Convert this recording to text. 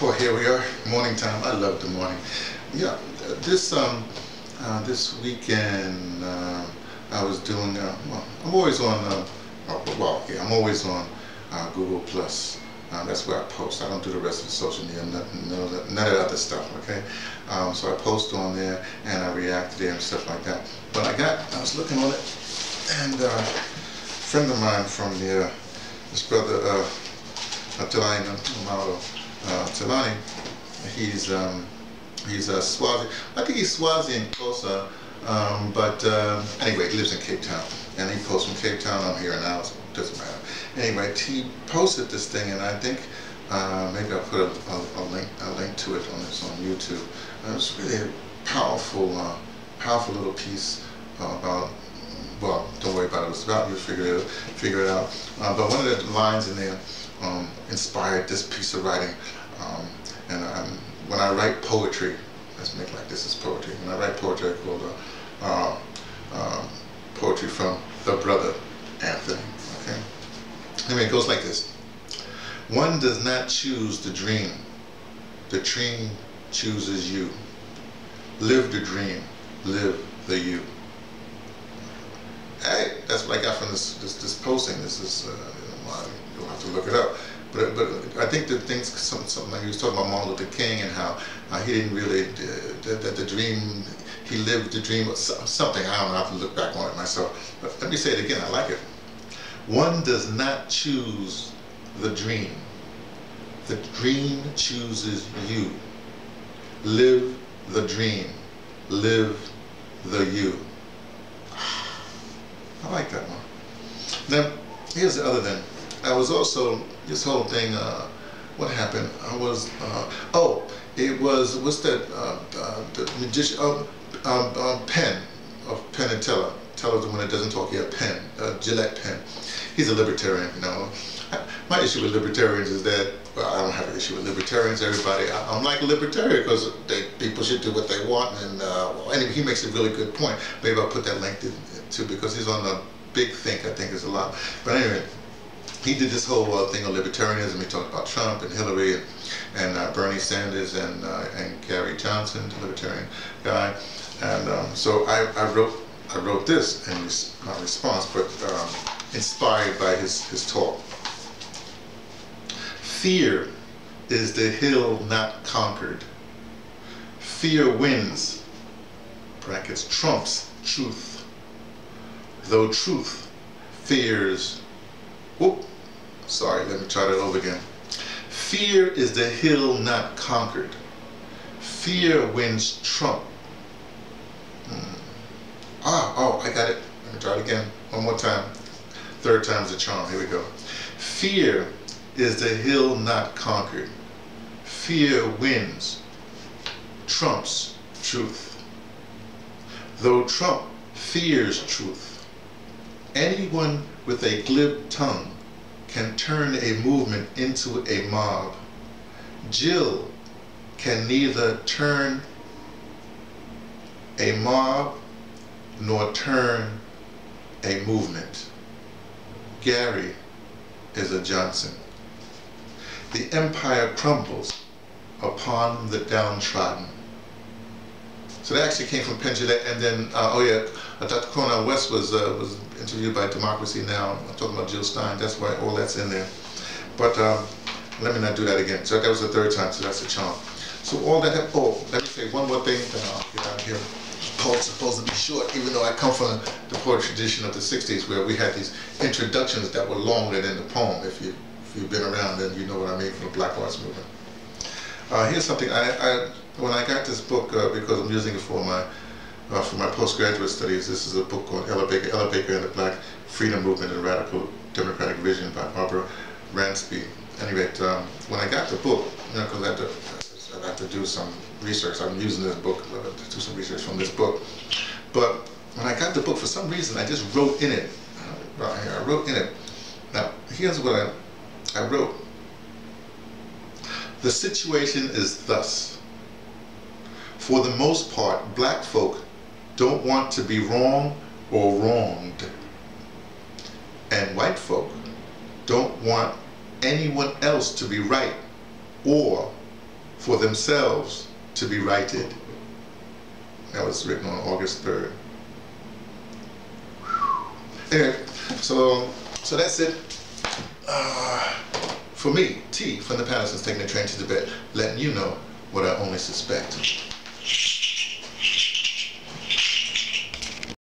Well, here we are, morning time. I love the morning. Yeah, this weekend I was doing. Well, I'm always on. I'm always on Google Plus. That's where I post. I don't do the rest of the social media, none of that other stuff. Okay, so I post on there and I react to there and stuff like that. But I was looking on it, and a friend of mine from the this brother. Anthony Amado, Talani, he's a Swazi, I think he's Swazi and Kosa, anyway, he lives in Cape Town, and he posts from Cape Town. I'm here and now, so it doesn't matter. Anyway, he posted this thing, and I think maybe I'll put a link to it on this on YouTube. It's really a powerful little piece about. Well, don't worry about it. It's about you figure it out. But one of the lines in there inspired this piece of writing. When I write poetry, let's make like this is poetry. When I write poetry, I call it poetry from the brother Anthony. Okay. Anyway, it goes like this: One does not choose the dream chooses you. Live the dream, live the you. Hey, that's what I got from this posting. This is you'll have to look it up. But I think the things something like he was talking about Martin Luther King and how he didn't really that the dream he lived the dream of something. I don't know. I have to look back on it myself. But let me say it again. I like it. One does not choose the dream. The dream chooses you. Live the dream. Live the you. I like that one. Now, here's the other thing. I was also, this whole thing, what happened? I was, it was, what's that, the magician, Penn, of Penn and Teller. Teller's the one that doesn't talk, yeah, Penn, Gillette Penn. He's a libertarian, you know. My issue with libertarians is that, well, I don't have an issue with libertarians, everybody. I'm like a libertarian because people should do what they want. And well, anyway, he makes a really good point. Maybe I'll put that link to too, because he's on the Big Think, I think is a lot. But anyway, he did this whole thing on libertarianism. He talked about Trump and Hillary and Bernie Sanders and Gary Johnson, the libertarian guy. And so I wrote this in my response, but inspired by his talk. Fear is the hill not conquered. Fear wins, brackets, trumps truth. Though truth fears, Fear is the hill not conquered. Fear wins trump. I got it. Let me try it again. One more time. Third time's the charm. Here we go. Fear is the hill not conquered. Fear wins, trumps truth. Though Trump fears truth, anyone with a glib tongue can turn a movement into a mob. Jill can neither turn a mob nor turn a movement. Gary is a Johnson. The empire crumbles upon the downtrodden. So that actually came from Penn and Teller, and then Dr. Cornell West was interviewed by Democracy Now. I'm talking about Jill Stein. That's why all that's in there. But let me not do that again. So that was the third time. So that's a charm. So all that. Oh, let me say one more thing. Then I'll get out of here. Poet's supposed to be short, even though I come from the poetry tradition of the '60s, where we had these introductions that were longer than the poem. If you've been around, then you know what I mean from the Black Arts Movement. Here's something when I got this book, because I'm using it for my postgraduate studies. This is a book called Ella Baker and the Black Freedom Movement and Radical Democratic Vision by Barbara Ransby. Anyway, when I got the book, because I had to do some research. I'm using this book to do some research from this book. But when I got the book, for some reason, I just wrote in it. I wrote in it. Now, here's what I wrote. The situation is thus. For the most part, black folk don't want to be wrong or wronged. And white folk don't want anyone else to be right or for themselves to be righted. That was written on August 3rd. Anyway, so that's it for me, T, from the Pattersons, taking the train to Tibet, letting you know what I only suspect.